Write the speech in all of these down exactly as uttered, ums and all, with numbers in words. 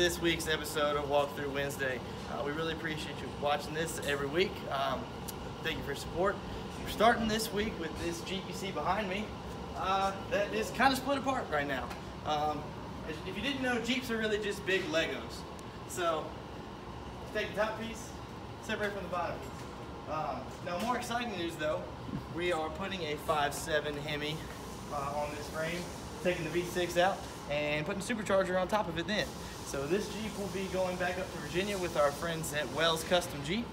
this week's episode of Walk Through Wednesday. Uh, we really appreciate you watching this every week. Um, thank you for your support. We're starting this week with this Jeep you see behind me uh, that is kind of split apart right now. Um, if you didn't know, Jeeps are really just big Legos. So take the top piece, separate from the bottom piece. Um, now, more exciting news though, we are putting a five seven Hemi uh, on this frame, taking the V six out and putting a supercharger on top of it then. So this Jeep will be going back up to Virginia with our friends at Wells Custom Jeep.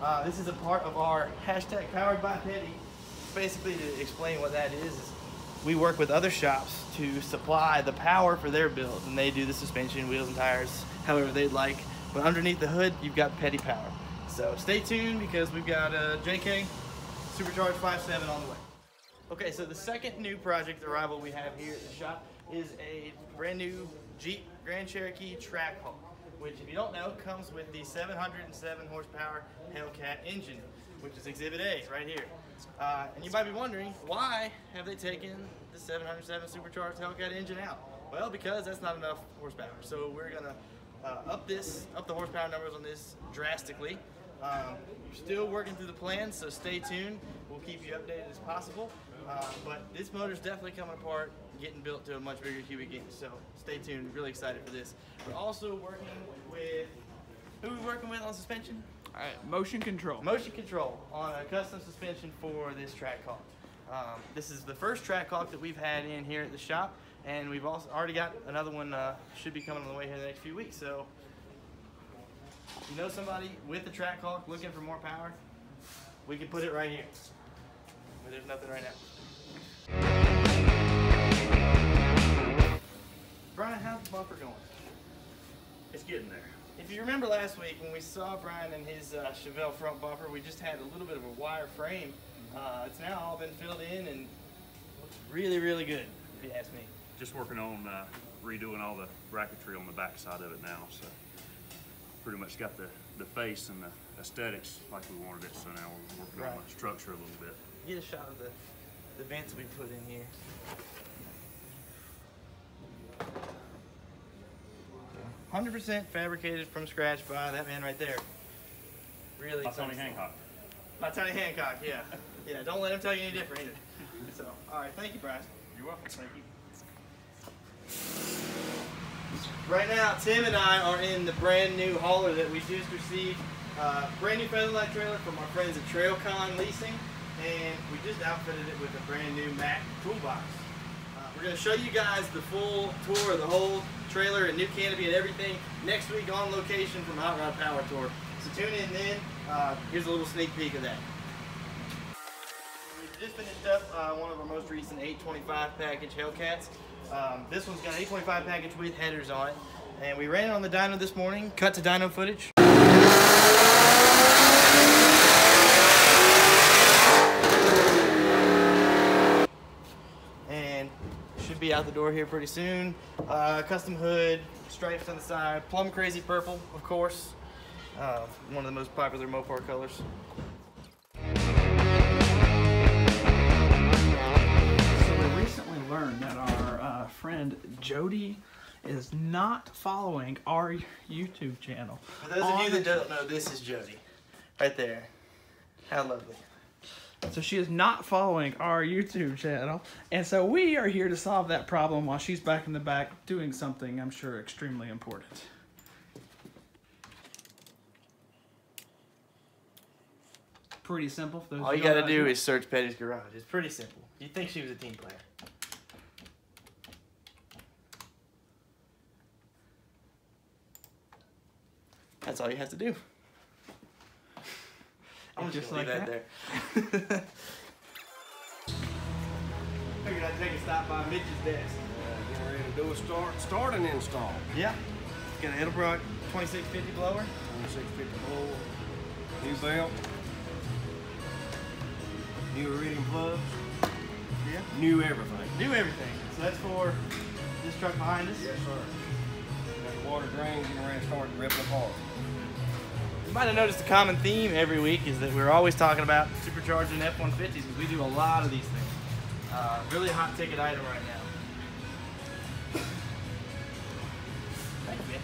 Uh, this is a part of our hashtag Powered by Petty. Basically, to explain what that is, is we work with other shops to supply the power for their builds, and they do the suspension, wheels and tires, however they'd like. But underneath the hood, you've got Petty power. So stay tuned, because we've got a J K Supercharged five seven on the way. Okay, so the second new project arrival we have here at the shop is a brand new Jeep Grand Cherokee Trackhawk, which, if you don't know, comes with the seven hundred and seven horsepower Hellcat engine, which is Exhibit A right here. Uh, and you might be wondering, why have they taken the seven hundred and seven supercharged Hellcat engine out? Well, because that's not enough horsepower. So we're gonna uh, up this, up the horsepower numbers on this drastically. Um, we're still working through the plans, so stay tuned. We'll keep you updated as possible. Uh, but this motor's definitely coming apart, getting built to a much bigger cubic inch, so stay tuned. Really excited for this. We're also working with, who are we working with on suspension? All right, Motion Control. Motion Control on a custom suspension for this Trackhawk. Um, this is the first Trackhawk that we've had in here at the shop, and we've also already got another one, uh, should be coming on the way here in the next few weeks. So if you know somebody with a Trackhawk looking for more power, we can put it right here. But there's nothing right now. Brian, how's the bumper going? It's getting there. If you remember last week when we saw Brian and his uh, Chevelle front bumper, we just had a little bit of a wire frame. Uh, it's now all been filled in and looks really, really good, if you ask me. Just working on uh, redoing all the bracketry on the back side of it now. So pretty much got the, the face and the aesthetics like we wanted it, so now we're working right on the structure a little bit. Get a shot of the, the vents we put in here. one hundred percent fabricated from scratch by that man right there. Really, by Tony Hancock. By Tony Hancock, yeah. Yeah, don't let him tell you any different either. So, all right, thank you, Bryce. You're welcome. Thank you. Right now, Tim and I are in the brand new hauler that we just received. Uh, brand new Featherlight trailer from our friends at TrailCon Leasing. And we just outfitted it with a brand new Mack toolbox. Uh, we're going to show you guys the full tour of the whole trailer and new canopy and everything next week on location from Hot Rod Power Tour. So tune in then. Uh, here's a little sneak peek of that. We just finished up uh, one of our most recent eight twenty-five package Hellcats. Um, this one's got an eight twenty-five package with headers on it. And we ran it on the dyno this morning. Cut to dyno footage. Be out the door here pretty soon. Uh, custom hood, stripes on the side, plum crazy purple, of course. Uh, one of the most popular Mopar colors. So we recently learned that our uh, friend Jody is not following our YouTube channel. For those of you that don't know, this is Jody, right there. How lovely. So she is not following our YouTube channel, and so we are here to solve that problem while she's back in the back doing something, I'm sure, extremely important. Pretty simple. For those All you gotta do is search Petty's Garage. It's pretty simple. You'd think she was a team player. That's all you have to do. I'm just, just like that, that. there. Figured I'd take a stop by Mitch's desk. Uh, getting ready to do a start, start and install. Yeah. Got an Edelbrock twenty-six fifty blower. twenty-six fifty blower. New belt. New iridium plugs. Yeah. New everything. New everything. So that's for this truck behind us. Yes, sir. Got the water drain getting ready to start ripping apart. You might have noticed a common theme every week is that we're always talking about supercharging F one fifties, because we do a lot of these things. Uh, really hot ticket item right now. Thank you.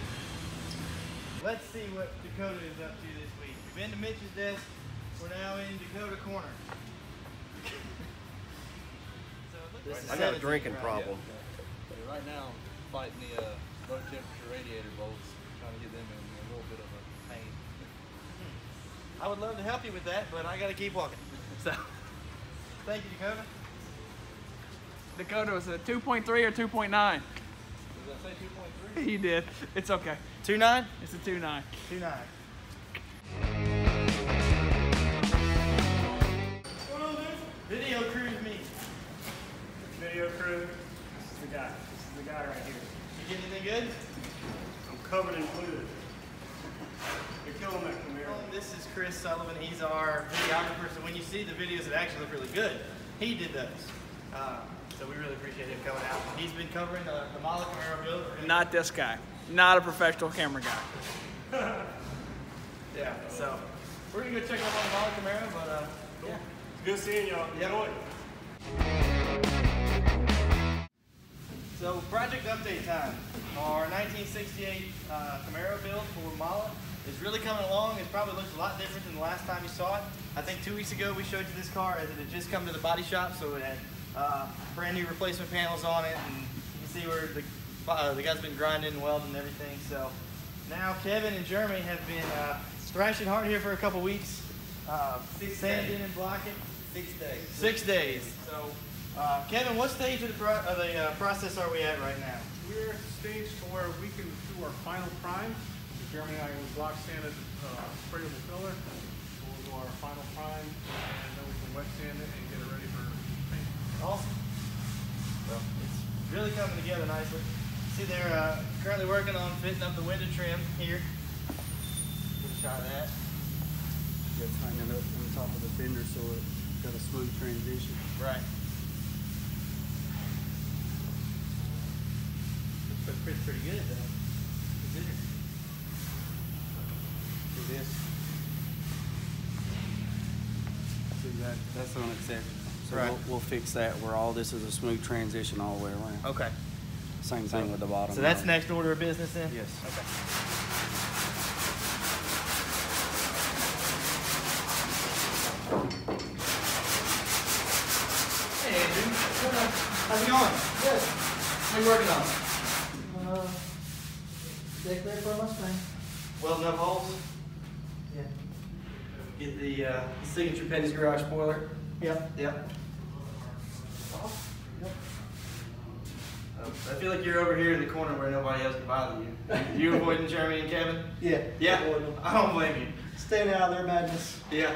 Let's see what Dakota is up to this week. We've been to Mitch's desk. We're now in Dakota Corner. So I got a drinking right problem. Yeah. Right now, I'm fighting the uh, low temperature radiator bolts, trying to get them in a little bit of a pain. I would love to help you with that, but I gotta keep walking. So, thank you, Dakota. Dakota, was it two point three or two point nine? Did I say two point three? He did. It's okay. two point nine? It's a two point nine. two point nine. What's going on, man? Video crew is me. Video crew, this is the guy. This is the guy right here. You getting anything good? I'm covered in fluid. You're killing that Camaro. This is Chris Sullivan. He's our videographer. So when you see the videos that actually look really good, he did those. Uh, so we really appreciate him coming out. He's been covering the, the MAHLE Camaro build. Not this guy. Not a professional camera guy. Yeah. So we're gonna go check out on the MAHLE Camaro, but uh, cool. Yeah. Good seeing y'all. Enjoy. So project update time. Our nineteen sixty-eight uh, Camaro build for MAHLE is really coming along. It probably looks a lot different than the last time you saw it. I think two weeks ago we showed you this car as it had just come to the body shop, so it had uh, brand new replacement panels on it, and you can see where the, uh, the guy's been grinding and welding and everything. So now Kevin and Jeremy have been uh, thrashing hard here for a couple weeks, uh, sanding and blocking. Six days. Six days. So uh, Kevin, what stage of the, pro of the uh, process are we at right now? We're at the stage where we can do our final prime. Jeremy and I will block sand it, uh, sprayable filler. We'll do our final prime, and then we can wet sand it and get it ready for paint. Awesome. Well, it's really coming together nicely. See, they're uh, currently working on fitting up the window trim here. Good shot of that. You gotta tighten it up on the top of the fender so it's got a smooth transition. Right. Looks pretty, pretty good though. Consider. This. See that? That's unacceptable. So right. we'll, we'll fix that where all this is a smooth transition all the way around. Okay. Same thing so, with the bottom. So that's line. Next order of business then? Yes. Okay. Hey Andrew, how's it going? Good. What are you working on? Uh, deck there for a Mustang. Welding up holes? Yeah. Get the uh, signature Petty's Garage spoiler. Yep. Yep. Oh, yep. Um, I feel like you're over here in the corner where nobody else can bother you. You avoiding Jeremy and Kevin? Yeah. Yeah. I don't blame you. Staying out of their madness. Yeah.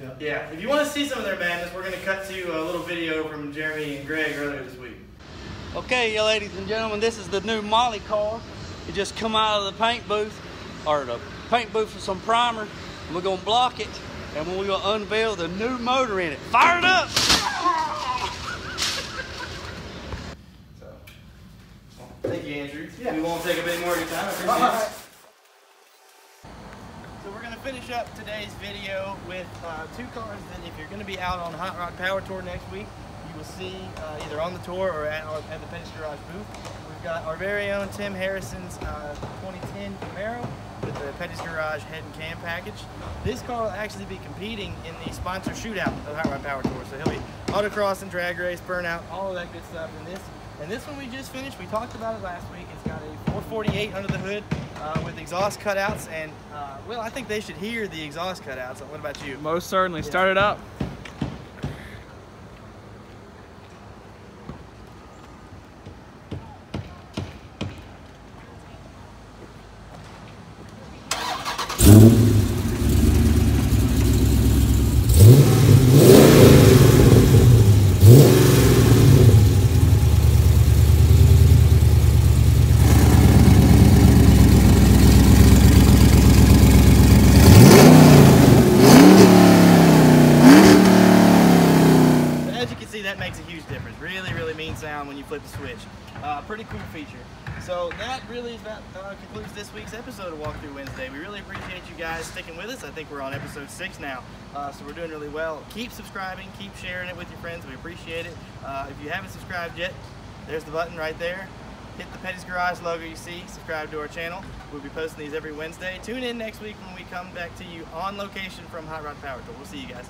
Yeah. Yeah. If you want to see some of their madness, we're going to cut to a little video from Jeremy and Greg earlier this week. Okay, you ladies and gentlemen, this is the new MAHLE car. It just come out of the paint booth. Or the paint booth with some primer, and we're gonna block it, and we're gonna unveil the new motor in it. Fire it up! So, well, thank you, Andrew. Yeah. We won't take a bit more of your time. I right. So we're gonna finish up today's video with uh, two cars that, if you're gonna be out on Hot Rod Power Tour next week, you will see uh, either on the tour or at, or at the Petty's Garage booth. We've got our very own Tim Harrison's uh, twenty ten Camaro with the Petty's Garage head and cam package. This car will actually be competing in the sponsor shootout of Hot Rod Power Tour. So he'll be autocross and drag race, burnout, all of that good stuff in this. And this one we just finished. We talked about it last week. It's got a four forty-eight under the hood uh, with exhaust cutouts. And, uh, well, I think they should hear the exhaust cutouts. What about you? Most certainly. Yeah. Start it up. Flip the switch. Uh, pretty cool feature. So that really is about, uh, concludes this week's episode of Walk Through Wednesday. We really appreciate you guys sticking with us. I think we're on episode six now, uh, so we're doing really well. Keep subscribing, keep sharing it with your friends. We appreciate it. Uh, if you haven't subscribed yet, there's the button right there. hit the Petty's Garage logo you see, subscribe to our channel. We'll be posting these every Wednesday. Tune in next week when we come back to you on location from Hot Rod Power Tour. We'll see you guys.